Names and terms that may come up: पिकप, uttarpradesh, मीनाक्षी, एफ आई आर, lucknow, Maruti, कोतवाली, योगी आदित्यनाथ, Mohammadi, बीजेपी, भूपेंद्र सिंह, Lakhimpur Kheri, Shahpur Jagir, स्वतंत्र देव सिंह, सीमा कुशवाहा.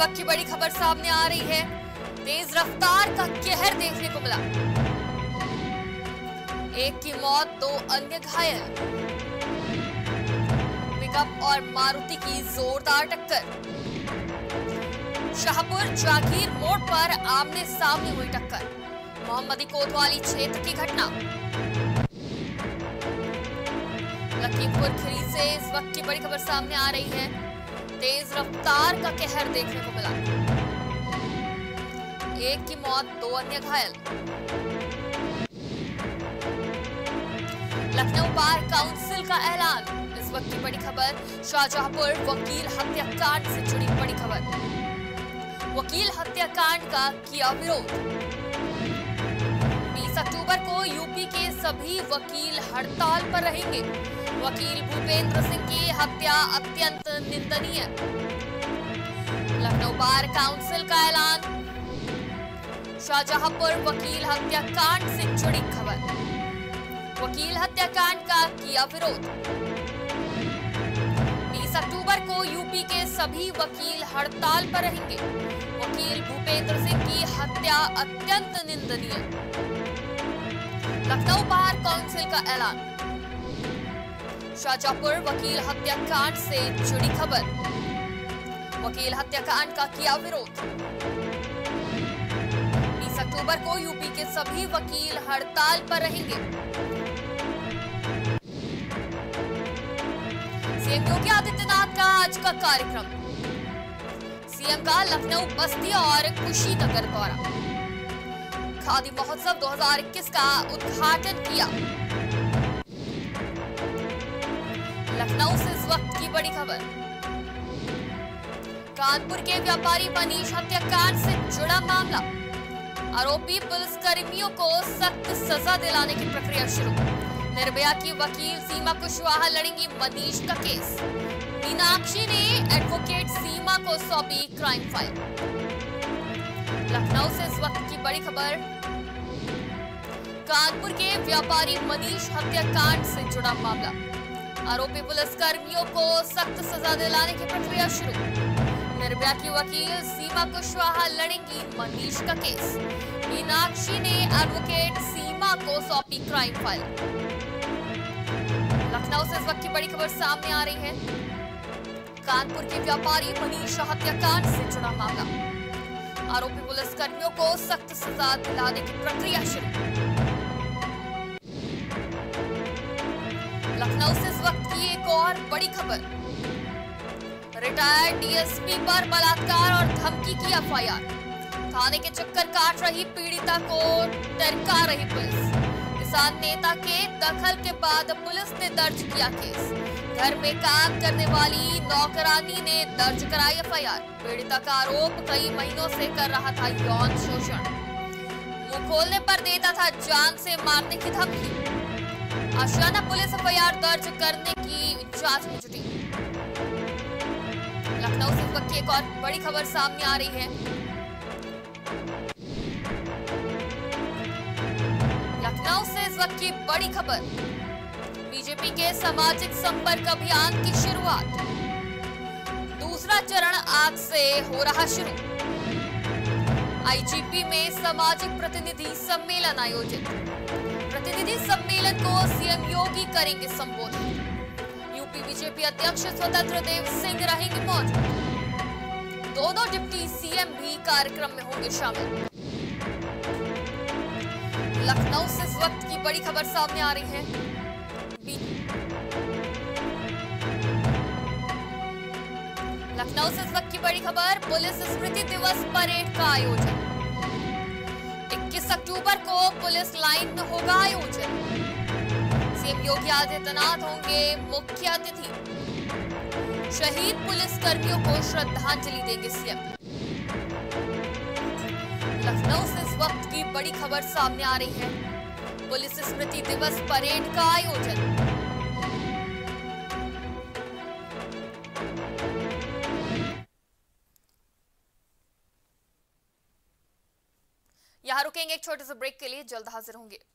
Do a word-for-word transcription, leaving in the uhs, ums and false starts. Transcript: वक्त की बड़ी खबर सामने आ रही है। तेज रफ्तार का कहर देखने को मिला, एक की मौत, दो अन्य घायल। पिकअप और मारुति की जोरदार टक्कर। शाहपुर जागीर मोड़ पर आमने सामने हुई टक्कर। मोहम्मदी कोतवाली क्षेत्र की घटना। लखीमपुर खीरी से इस वक्त की बड़ी खबर सामने आ रही है। तेज रफ्तार का कहर देखने को मिला, एक की मौत, दो अन्य घायल। लखनऊ बार काउंसिल का ऐलान, इस वक्त की बड़ी खबर। शाहजहांपुर वकील हत्याकांड से जुड़ी बड़ी खबर। वकील हत्याकांड का किया विरोध। बीस अक्टूबर को यूपी के सभी वकील हड़ताल पर रहेंगे। वकील भूपेंद्र सिंह की हत्या अत्यंत निंदनीय। लखनऊ बार काउंसिल का ऐलान। शाहजहांपुर वकील हत्याकांड से जुड़ी खबर। वकील हत्याकांड का किया विरोध। बीस अक्टूबर को यूपी के सभी वकील हड़ताल पर रहेंगे। वकील भूपेंद्र सिंह की हत्या अत्यंत निंदनीय। लखनऊ बार काउंसिल का ऐलान। शाहजहांपुर वकील हत्याकांड से जुड़ी खबर। वकील हत्याकांड का किया विरोध। बीस अक्टूबर को यूपी के सभी वकील हड़ताल पर रहेंगे। सीएम योगी आदित्यनाथ का आज का कार्यक्रम। सीएम का लखनऊ, बस्ती और कुशीनगर दौरा। खादी महोत्सव दो हज़ार इक्कीस का उद्घाटन किया। लखनऊ से इस वक्त की बड़ी खबर। कानपुर के व्यापारी मनीष हत्याकांड से जुड़ा मामला। आरोपी पुलिसकर्मियों को सख्त सजा दिलाने की प्रक्रिया शुरू। निर्भया की वकील सीमा कुशवाहा लड़ेंगी मनीष का केस। मीनाक्षी ने एडवोकेट सीमा को सौंपी क्राइम फाइल। लखनऊ से इस वक्त की बड़ी खबर। कानपुर के व्यापारी मनीष हत्याकांड से जुड़ा मामला। आरोपी पुलिसकर्मियों को सख्त सजा दिलाने की प्रक्रिया शुरू। निर्भया की वकील सीमा कुशवाहा लड़ेंगी मनीष का केस। मीनाक्षी ने एडवोकेट सीमा को सौंपी क्राइम फाइल। लखनऊ से इस वक्त की बड़ी खबर सामने आ रही है। कानपुर के व्यापारी मनीष हत्याकांड से जुड़ा मामला। आरोपी पुलिसकर्मियों को सख्त सजा दिलाने की प्रक्रिया शुरू। लखनऊ से इस वक्त की एक और बड़ी खबर। रिटायर्ड डीएसपी पर बलात्कार और धमकी की एफ आई आर। थाने के चक्कर काट रही पीड़िता को टरका रही पुलिस। किसान नेता के दखल के बाद पुलिस ने दर्ज किया केस। घर में काम करने वाली नौकरानी ने दर्ज कराई एफ आई आर। पीड़िता का आरोप, कई महीनों से कर रहा था यौन शोषण। मुंह खोलने पर देता था जान से मारने की धमकी। Ashiyana police एफ आई आर दर्ज करने की जांच में जुटी। लखनऊ से इस वक्त की एक और बड़ी खबर सामने आ रही है। लखनऊ से इस वक्त की बड़ी खबर। बीजेपी के सामाजिक संपर्क अभियान की शुरुआत। दूसरा चरण आज से हो रहा शुरू। आई जी पी में सामाजिक प्रतिनिधि सम्मेलन आयोजित। प्रतिनिधि सम्मेलन को सीएम योगी करेंगे संबोधित। यूपी बीजेपी अध्यक्ष स्वतंत्र देव सिंह रहेंगे मौजूद। दोनों डिप्टी सीएम भी कार्यक्रम में होंगे शामिल। लखनऊ से इस वक्त की बड़ी खबर सामने आ रही है। लखनऊ से इस वक्त की बड़ी खबर। पुलिस स्मृति दिवस परेड का आयोजन। इक्कीस अक्टूबर को पुलिस लाइन में होगा आयोजन। सीएम योगी आदित्यनाथ होंगे मुख्य अतिथि। शहीद पुलिस कर्मियों को श्रद्धांजलि देंगे सीएम। लखनऊ से इस वक्त की बड़ी खबर सामने आ रही है। पुलिस स्मृति दिवस परेड का आयोजन। यहाँ रुकेंगे एक छोटे से ब्रेक के लिए, जल्द हाजिर होंगे।